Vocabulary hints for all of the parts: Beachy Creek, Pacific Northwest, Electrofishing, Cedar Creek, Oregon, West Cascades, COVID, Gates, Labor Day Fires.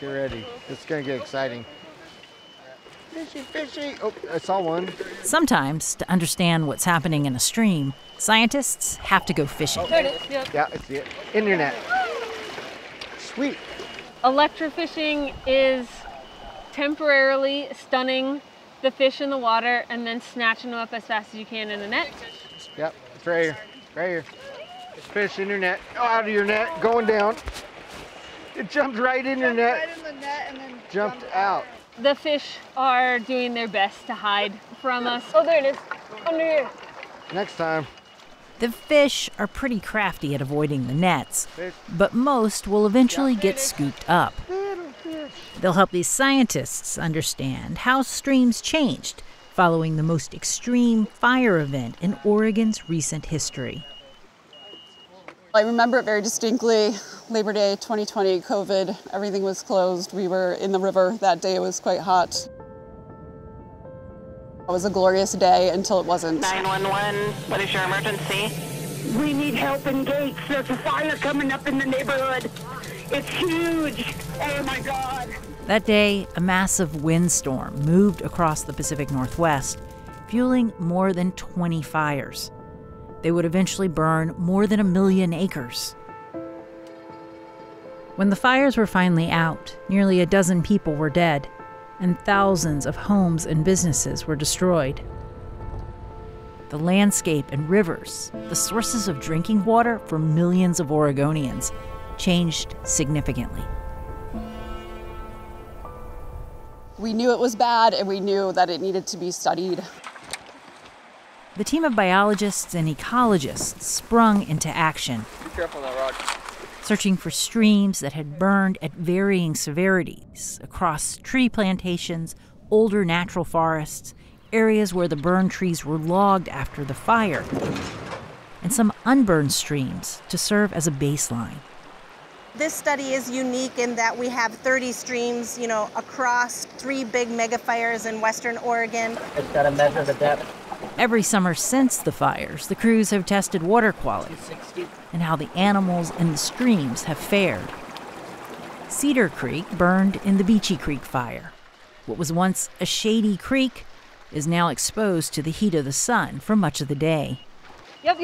Get ready. It's going to get exciting. Fishy, fishy. Oh, I saw one. Sometimes, to understand what's happening in a stream, scientists have to go fishing. There it is. Yep. Yeah, it's the internet. Sweet. Electrofishing is temporarily stunning the fish in the water and then snatching them up as fast as you can in the net. Yep, it's right here. Right here. It's fish in your net. Out of your net. Going down. It jumped right in your net. Right in the net and then jumped out. The fish are doing their best to hide from us. Oh, there it is. Under here. Next time. The fish are pretty crafty at avoiding the nets, but most will eventually get scooped up. They'll help these scientists understand how streams changed following the most extreme fire event in Oregon's recent history. I remember it very distinctly. Labor Day 2020, COVID, everything was closed. We were in the river that day. It was quite hot. It was a glorious day until it wasn't. 911, what is your emergency? We need help in Gates. There's a fire coming up in the neighborhood. It's huge. Oh my God. That day, a massive windstorm moved across the Pacific Northwest, fueling more than 20 fires. They would eventually burn more than 1 million acres. When the fires were finally out, nearly a dozen people were dead, and thousands of homes and businesses were destroyed. The landscape and rivers, the sources of drinking water for millions of Oregonians, changed significantly. We knew it was bad, and we knew that it needed to be studied. The team of biologists and ecologists sprung into action. Be careful on that rock. Searching for streams that had burned at varying severities across tree plantations, older natural forests, areas where the burned trees were logged after the fire, and some unburned streams to serve as a baseline. This study is unique in that we have 30 streams, you know, across 3 big megafires in western Oregon. It's got to measure the depth. Every summer since the fires, the crews have tested water quality and how the animals and the streams have fared. Cedar Creek burned in the Beachy Creek fire. What was once a shady creek is now exposed to the heat of the sun for much of the day. Yep.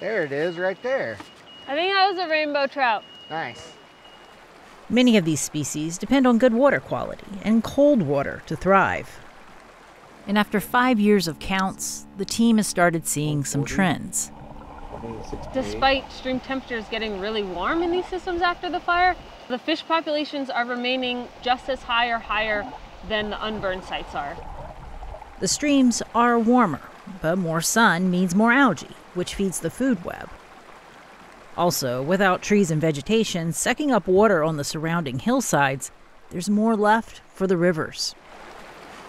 There it is, right there. I think that was a rainbow trout. Nice. Many of these species depend on good water quality and cold water to thrive. And after 5 years of counts, the team has started seeing some trends. Despite stream temperatures getting really warm in these systems after the fire, the fish populations are remaining just as high or higher than the unburned sites are. The streams are warmer, but more sun means more algae, which feeds the food web. Also, without trees and vegetation sucking up water on the surrounding hillsides, there's more left for the rivers.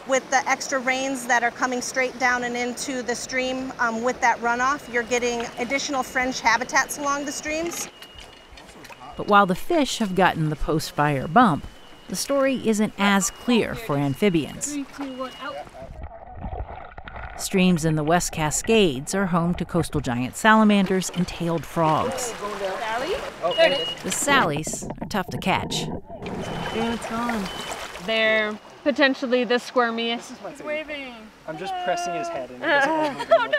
With the extra rains that are coming straight down and into the stream, with that runoff, you're getting additional fringe habitats along the streams. But while the fish have gotten the post-fire bump, the story isn't as clear for amphibians. 3, 2, 1, out. Streams in the West Cascades are home to coastal giant salamanders and tailed frogs. The sallies are tough to catch. Yeah, it's gone. They're potentially the squirmiest. He's waving. I'm just pressing his head and it doesn't move. No.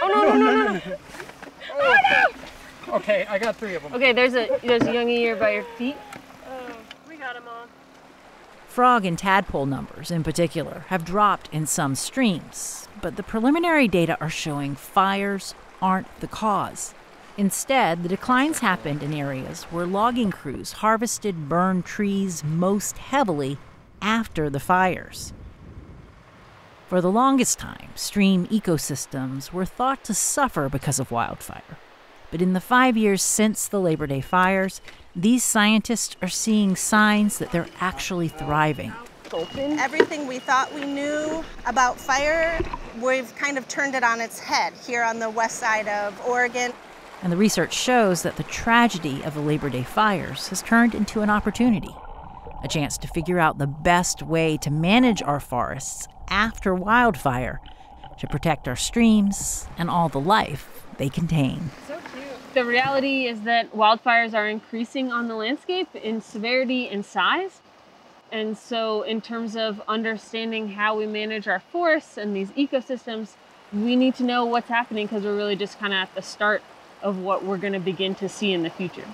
Oh, no. Okay, I got 3 of them. Okay, there's a youngie here by your feet. Oh, we got them all. Frog and tadpole numbers, in particular, have dropped in some streams, but the preliminary data are showing fires aren't the cause. Instead, the declines happened in areas where logging crews harvested burned trees most heavily after the fires. For the longest time, stream ecosystems were thought to suffer because of wildfire. But in the 5 years since the Labor Day fires, these scientists are seeing signs that they're actually thriving. Everything we thought we knew about fire, we've kind of turned it on its head here on the west side of Oregon. And the research shows that the tragedy of the Labor Day fires has turned into an opportunity, a chance to figure out the best way to manage our forests after wildfire, to protect our streams and all the life they contain. So cute. the reality is that wildfires are increasing on the landscape in severity and size. And so in terms of understanding how we manage our forests and these ecosystems, we need to know what's happening because we're really just kind of at the start of what we're going to begin to see in the future.